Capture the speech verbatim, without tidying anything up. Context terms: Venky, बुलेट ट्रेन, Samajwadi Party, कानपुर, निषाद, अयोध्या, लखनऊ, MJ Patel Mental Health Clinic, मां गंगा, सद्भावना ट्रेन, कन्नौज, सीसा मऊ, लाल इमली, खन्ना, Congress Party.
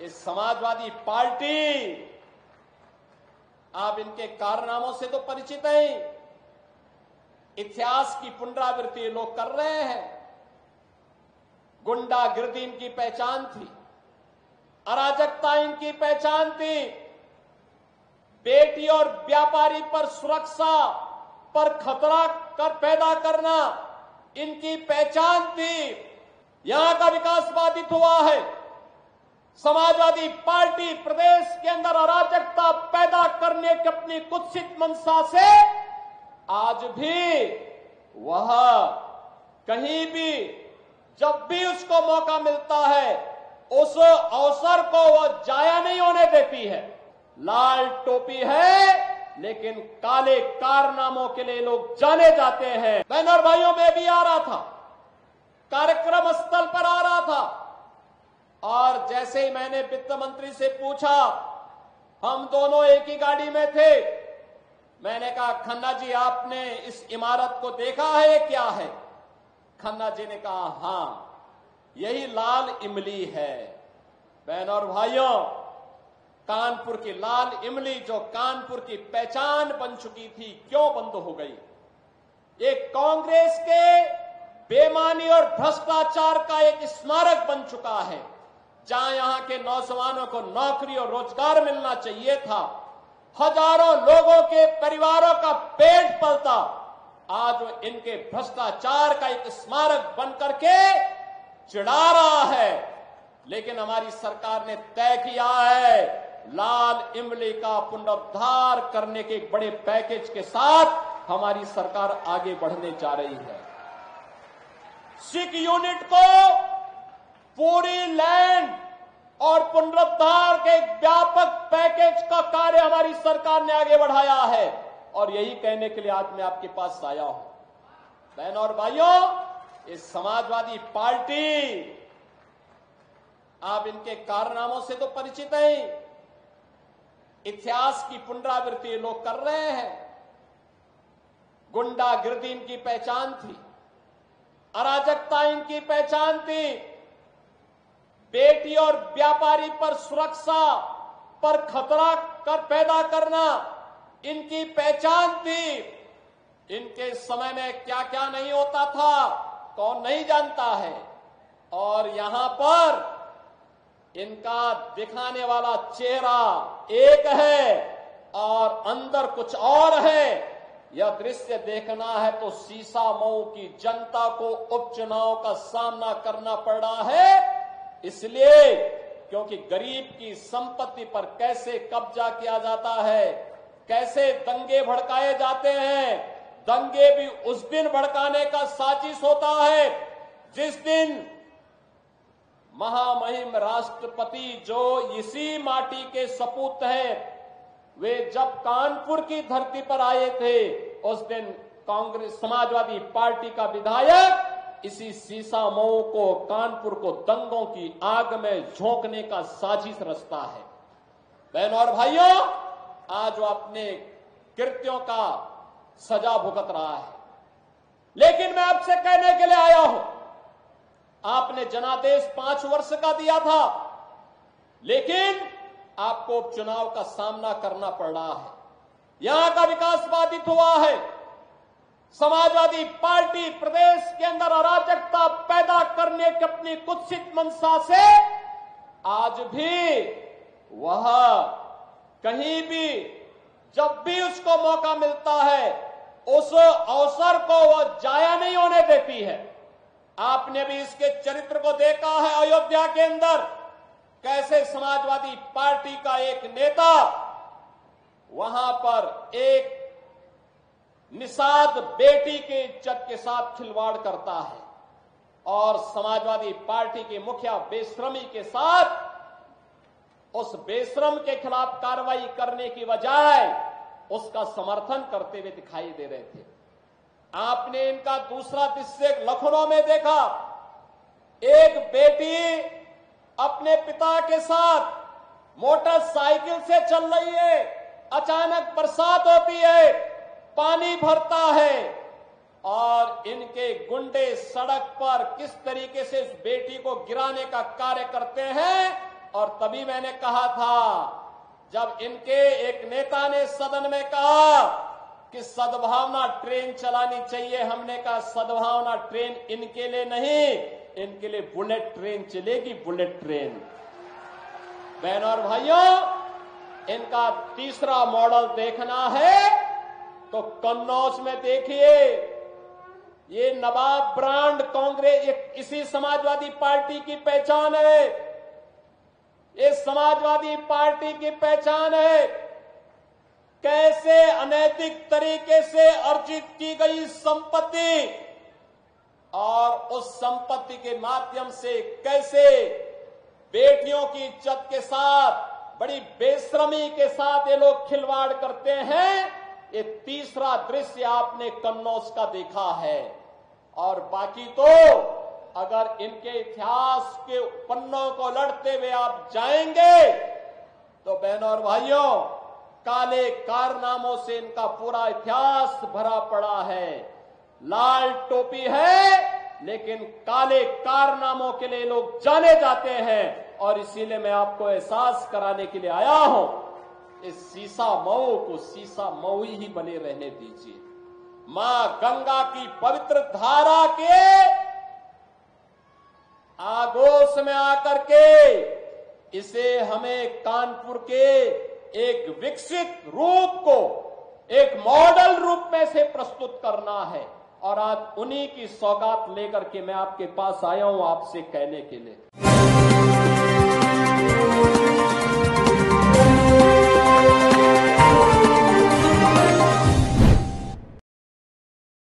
ये समाजवादी पार्टी, आप इनके कारनामों से तो परिचित हैं। इतिहास की पुनरावृत्ति लोग कर रहे हैं। गुंडागिर्दी इनकी पहचान थी, अराजकता इनकी पहचान थी, बेटी और व्यापारी पर सुरक्षा पर खतरा कर पैदा करना इनकी पहचान थी। यहां का विकास बाधित हुआ है। समाजवादी पार्टी प्रदेश के अंदर अराजकता पैदा करने की अपनी कुत्सित मंशा से आज भी वह कहीं भी जब भी उसको मौका मिलता है उस अवसर को वह जाया नहीं होने देती है। लाल टोपी है लेकिन काले कारनामों के लिए लोग जाने जाते हैं। बैनर भाइयों में भी आ रहा था, कार्यक्रम स्थल पर आ रहा था, और जैसे ही मैंने वित्त मंत्री से पूछा, हम दोनों एक ही गाड़ी में थे, मैंने कहा खन्ना जी आपने इस इमारत को देखा है क्या है? खन्ना जी ने कहा हां यही लाल इमली है। बहनों और भाइयों, कानपुर की लाल इमली जो कानपुर की पहचान बन चुकी थी क्यों बंद हो गई? ये कांग्रेस के बेमानी और भ्रष्टाचार का एक स्मारक बन चुका है। जहां यहां के नौजवानों को नौकरी और रोजगार मिलना चाहिए था, हजारों लोगों के परिवारों का पेट पलता, आज इनके भ्रष्टाचार का एक स्मारक बन करके चिढ़ा रहा है। लेकिन हमारी सरकार ने तय किया है लाल इमली का पुनरुद्धार करने के एक बड़े पैकेज के साथ हमारी सरकार आगे बढ़ने जा रही है। सिख यूनिट को पूरी लैंड और पुनरुद्धार के एक व्यापक पैकेज का कार्य हमारी सरकार ने आगे बढ़ाया है, और यही कहने के लिए आज मैं आपके पास आया हूं। बहनों और भाइयों, इस समाजवादी पार्टी, आप इनके कारनामों से तो परिचित हैं। इतिहास की पुनरावृत्ति लोग कर रहे हैं। गुंडागिर्दी इनकी पहचान थी, अराजकता इनकी पहचान थी, बेटी और व्यापारी पर सुरक्षा पर खतरा कर पैदा करना इनकी पहचान थी। इनके समय में क्या क्या नहीं होता था कौन नहीं जानता है, और यहां पर इनका दिखाने वाला चेहरा एक है और अंदर कुछ और है। यह दृश्य देखना है तो सीसा मऊ की जनता को उपचुनाव का सामना करना पड़ रहा है, इसलिए क्योंकि गरीब की संपत्ति पर कैसे कब्जा किया जाता है, कैसे दंगे भड़काए जाते हैं। दंगे भी उस दिन भड़काने का साजिश होता है जिस दिन महामहिम राष्ट्रपति जो इसी माटी के सपूत हैं, वे जब कानपुर की धरती पर आए थे उस दिन कांग्रेस समाजवादी पार्टी का विधायक इसी सीसा मऊ को, कानपुर को दंगों की आग में झोंकने का साजिश रचता है। बहनों और भाइयों, आज वो अपने कृत्यों का सजा भुगत रहा है। लेकिन मैं आपसे कहने के लिए आया हूं, आपने जनादेश पांच वर्ष का दिया था, लेकिन आपको उपचुनाव का सामना करना पड़ रहा है। यहां का विकास बाधित हुआ है। समाजवादी पार्टी प्रदेश के अंदर अराजकता पैदा करने की अपनी कुत्सित मंशा से आज भी वह कहीं भी जब भी उसको मौका मिलता है उस अवसर को वह जाया नहीं होने देती है। आपने भी इसके चरित्र को देखा है अयोध्या के अंदर, कैसे समाजवादी पार्टी का एक नेता वहां पर एक निषाद बेटी के इज्जत के साथ खिलवाड़ करता है, और समाजवादी पार्टी के मुखिया बेशर्मी के साथ उस बेशर्म के खिलाफ कार्रवाई करने की बजाय उसका समर्थन करते हुए दिखाई दे रहे थे। आपने इनका दूसरा दृश्य लखनऊ में देखा, एक बेटी अपने पिता के साथ मोटरसाइकिल से चल रही है, अचानक बरसात होती है, पानी भरता है, और इनके गुंडे सड़क पर किस तरीके से उस बेटी को गिराने का कार्य करते हैं और तभी मैंने कहा था, जब इनके एक नेता ने सदन में कहा कि सद्भावना ट्रेन चलानी चाहिए, हमने कहा सद्भावना ट्रेन इनके लिए नहीं, इनके लिए बुलेट ट्रेन चलेगी, बुलेट ट्रेन। बहनों और भाइयों, इनका तीसरा मॉडल देखना है तो कन्नौज में देखिए, ये नवाब ब्रांड कांग्रेस, इसी समाजवादी पार्टी की पहचान है, ये समाजवादी पार्टी की पहचान है। कैसे अनैतिक तरीके से अर्जित की गई संपत्ति और उस संपत्ति के माध्यम से कैसे बेटियों की इज्जत के साथ, बड़ी बेशर्मी के साथ ये लोग खिलवाड़ करते हैं, ये तीसरा दृश्य आपने कन्नौज का देखा है। और बाकी तो अगर इनके इतिहास के पन्नों को लड़ते हुए आप जाएंगे तो बहनों और भाइयों, काले कारनामों से इनका पूरा इतिहास भरा पड़ा है। लाल टोपी है लेकिन काले कारनामों के लिए लोग जाने जाते हैं, और इसीलिए मैं आपको एहसास कराने के लिए आया हूं, इस सीसा मऊ को सीसा मऊ ही बने रहने दीजिए। मां गंगा की पवित्र धारा के आगोश में आकर के इसे हमें कानपुर के एक विकसित रूप को, एक मॉडल रूप में से प्रस्तुत करना है, और आज उन्हीं की सौगात लेकर के मैं आपके पास आया हूं आपसे कहने के लिए।